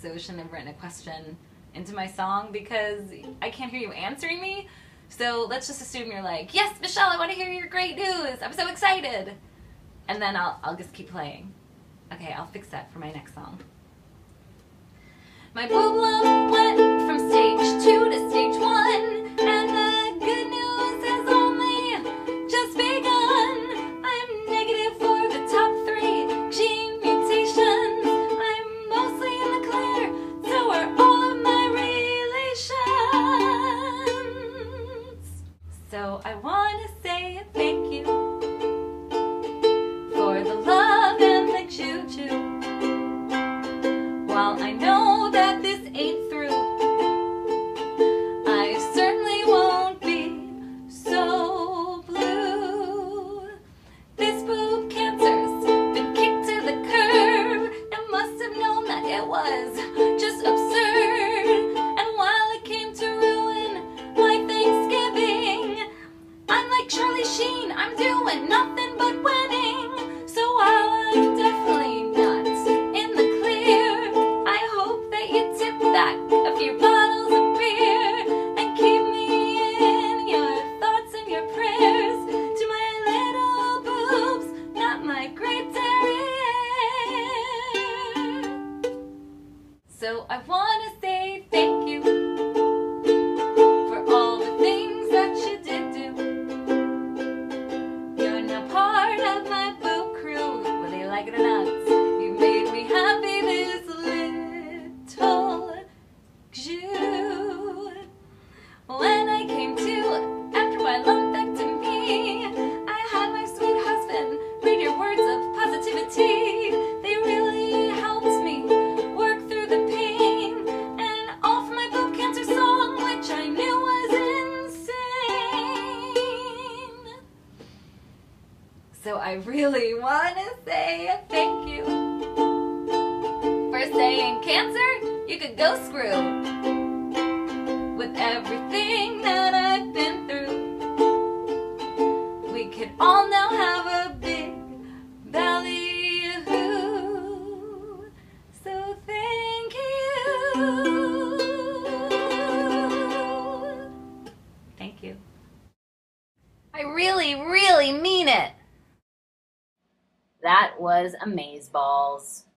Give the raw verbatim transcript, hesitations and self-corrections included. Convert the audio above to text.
so I shouldn't have written a question into my song because I can't hear you answering me. So let's just assume you're like, yes, Michelle, I want to hear your great news. I'm so excited. And then I'll, I'll just keep playing. Okay, I'll fix that for my next song. My problem went from stage two to stage one, and the good news has only just begun. I'm negative for the top three gene mutations. I'm mostly in the clear, so are all of my relations. So I want to say thank you for the love and the choo-choo. While I know I'm doing nothing but winning, so while I'm definitely not in the clear, I hope that you tip back a few bottles of beer and keep me in your thoughts and your prayers. To my little boobs, not my great derriere. So I want to say thank you. So I really want to say thank you for saying, cancer, you could go screw. With everything that I've been through, we could all now have a big ballyhoo. So thank you. Thank you. I really, really mean it. That was amazeballs.